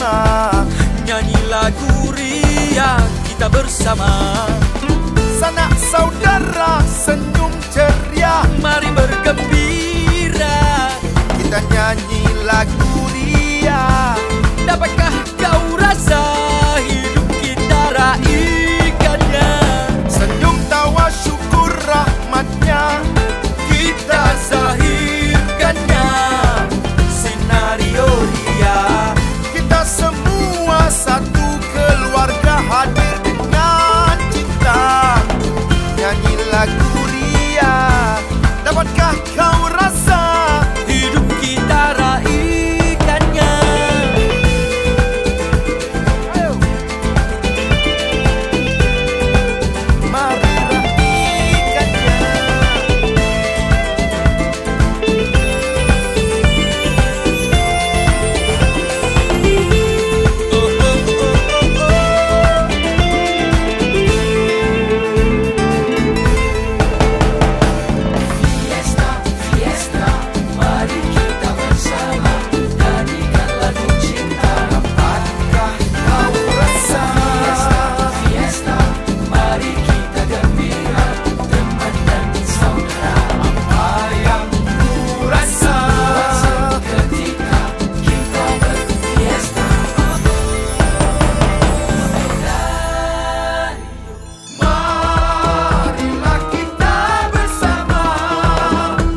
bersama, nyanyi lagu riang kita bersama. Sanak saudara senyum ceria, mari bergembira, kita nyanyi lagu riang. Dapatkah kau rasa hidup kita raikannya? Senyum tawa syukur rahmatnya, kita zahirkannya. Senarioria, kita semua satu keluarga hadir dengan cinta, nyanyi lagu ria. Dapatkah kau rasa hidup kita raikannya? Ayo. Mari raikannya. Fiesta, fiesta, mari kita bersama, nyanyikan lagu cinta. Dapatkah kau rasa? Fiesta, fiesta, mari kita gembira, teman dan saudara. Apa yang ku rasa ketika kita berfiesta? Marilah kita bersama,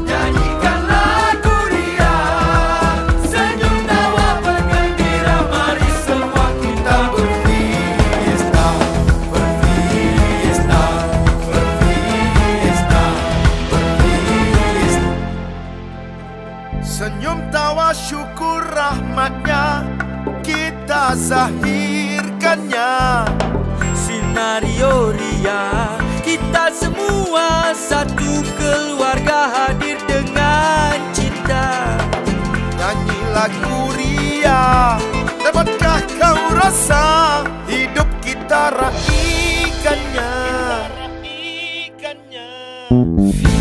nyanyikan lagu ria. Senyum tawa bergembira, mari semua kita berfiesta. Berfiesta, berfiesta, berfiesta. Senyum tawa syukur rahmatnya, kita zahirkannya. Senarioria, kita semua satu keluarga hadir dengan cinta, nyanyi lagu ria. Dapatkah kau rasa hidup kita raikannya?